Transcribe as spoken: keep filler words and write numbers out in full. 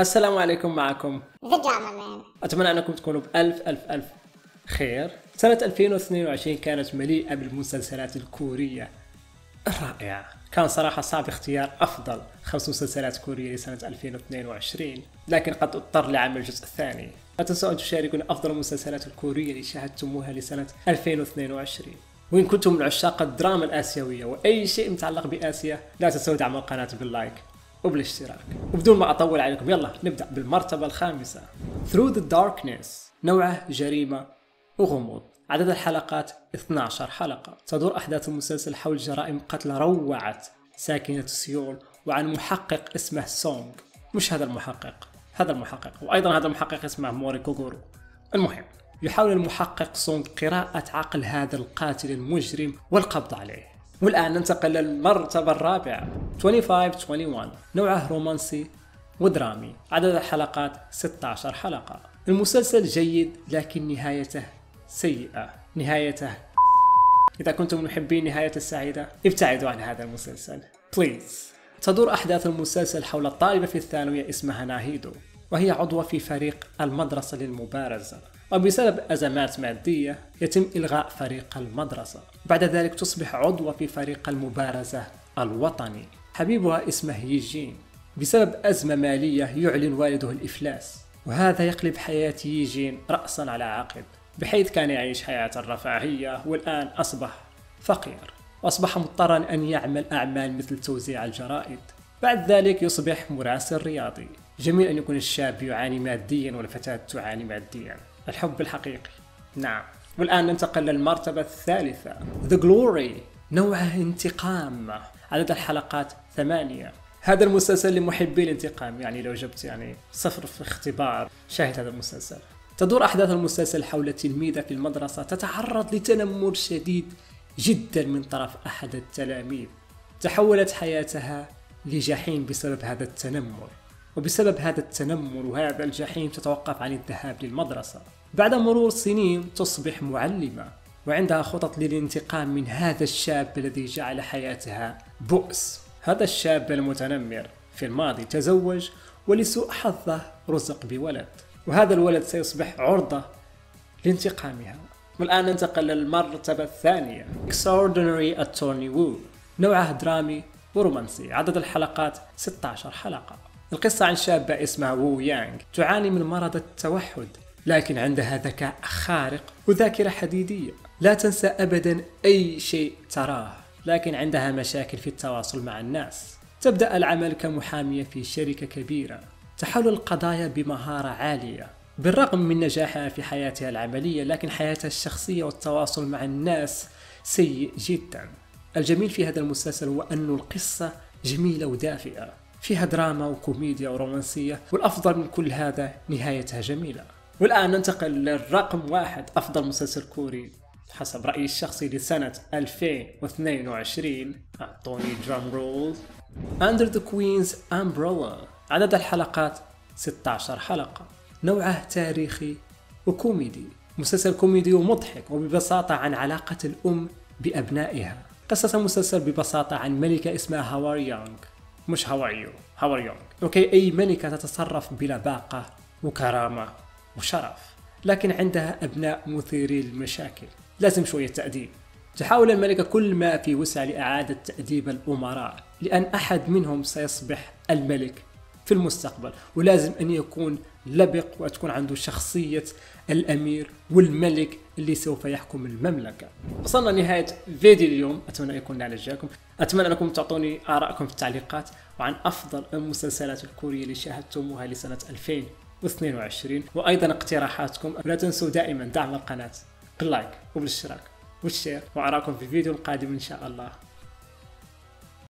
السلام عليكم، معكم ذا جامرمان. أتمنى أنكم تكونوا بألف ألف ألف خير. سنة ألفين واثنين وعشرين كانت مليئة بالمسلسلات الكورية الرائعة. كان صراحة صعب اختيار أفضل خمس مسلسلات كورية لسنة ألفين واثنين وعشرين، لكن قد اضطر لعمل الجزء الثاني. لا تنسوا أن تشاركون أفضل المسلسلات الكورية اللي شاهدتموها لسنة ألفين واثنين وعشرين. وإن كنتم من عشاق الدراما الآسيوية وأي شيء متعلق بآسيا، لا تنسوا دعم القناة باللايك وبالاشتراك. وبدون ما أطول عليكم، يلا نبدأ بالمرتبة الخامسة، Through the Darkness. نوعه جريمة وغموض. عدد الحلقات اثنتي عشرة حلقة. تدور أحداث المسلسل حول جرائم قتل روعت ساكنة سيول وعن محقق اسمه سونغ. مش هذا المحقق، هذا المحقق، وأيضا هذا المحقق اسمه موري كوغورو. المهم، يحاول المحقق سونغ قراءة عقل هذا القاتل المجرم والقبض عليه. والآن ننتقل للمرتبة الرابعة، خمسة وعشرين واحد وعشرين. نوعه رومانسي ودرامي. عدد الحلقات ستة عشر حلقة. المسلسل جيد لكن نهايته سيئة، نهايته. إذا كنتم محبين نهاية السعيدة ابتعدوا عن هذا المسلسل بليز. تدور أحداث المسلسل حول طالبة في الثانوية اسمها ناهيدو، وهي عضوة في فريق المدرسة للمبارزة، وبسبب أزمات مادية يتم إلغاء فريق المدرسة. بعد ذلك تصبح عضوة في فريق المبارزة الوطني. حبيبها اسمه ييجين. بسبب أزمة مالية يعلن والده الإفلاس، وهذا يقلب حياة ييجين رأسا على عقب، بحيث كان يعيش حياة الرفاهية والآن أصبح فقير، وأصبح مضطرا أن يعمل أعمال مثل توزيع الجرائد. بعد ذلك يصبح مراسل رياضي. جميل أن يكون الشاب يعاني ماديا والفتاة تعاني ماديا، الحب الحقيقي. نعم، والآن ننتقل للمرتبة الثالثة، The Glory. نوعه انتقام. عدد الحلقات ثمانية. هذا المسلسل لمحبي الانتقام، يعني لو جبت يعني صفر في اختبار شاهد هذا المسلسل. تدور أحداث المسلسل حول تلميذة في المدرسة تتعرض لتنمر شديد جدا من طرف أحد التلاميذ. تحولت حياتها لجحيم بسبب هذا التنمر، وبسبب هذا التنمر وهذا الجحيم تتوقف عن الذهاب للمدرسة. بعد مرور سنين تصبح معلمة، وعندها خطط للانتقام من هذا الشاب الذي جعل حياتها بؤس. هذا الشاب المتنمر في الماضي تزوج، ولسوء حظه رزق بولد، وهذا الولد سيصبح عرضة لانتقامها. والآن ننتقل للمرتبة الثانية، Extraordinary Attorney Woo. نوعه درامي ورومانسي. عدد الحلقات ستة عشر حلقة. القصة عن شابة اسمها وو يانغ تعاني من مرض التوحد، لكن عندها ذكاء خارق وذاكرة حديدية. لا تنسى أبدا أي شيء تراه، لكن عندها مشاكل في التواصل مع الناس. تبدأ العمل كمحامية في شركة كبيرة، تحل القضايا بمهارة عالية. بالرغم من نجاحها في حياتها العملية، لكن حياتها الشخصية والتواصل مع الناس سيء جدا. الجميل في هذا المسلسل هو أن القصة جميلة ودافئة، فيها دراما وكوميديا ورومانسية، والأفضل من كل هذا نهايتها جميلة. والآن ننتقل للرقم واحد، أفضل مسلسل كوري حسب رأيي الشخصي لسنة ألفين واثنين وعشرين، أعطوني درام رول، Under the Queen's Umbrella. عدد الحلقات ستة عشر حلقة. نوعه تاريخي وكوميدي. مسلسل كوميدي ومضحك، وببساطة عن علاقة الأم بأبنائها. قصة المسلسل ببساطة عن ملكة اسمها هاوار يونغ، مش هاواريو، هاوار يونغ. أوكي، أي ملكة تتصرف بلباقة وكرامة وشرف، لكن عندها أبناء مثيري للمشاكل، لازم شوية تأديب. تحاول الملكة كل ما في وسعها لإعادة تأديب الأمراء، لأن أحد منهم سيصبح الملك في المستقبل، ولازم أن يكون لبق وتكون عنده شخصية الأمير والملك اللي سوف يحكم المملكة. وصلنا لنهاية فيديو اليوم، أتمنى يكون على جاكم. أتمنى أنكم تعطوني آراءكم في التعليقات وعن أفضل المسلسلات الكورية اللي شاهدتموها لسنة ألفين واثنين وعشرين، وأيضا اقتراحاتكم. ولا تنسوا دائما دعم القناة باللايك وبالاشتراك والشير، وأراكم في الفيديو القادم إن شاء الله.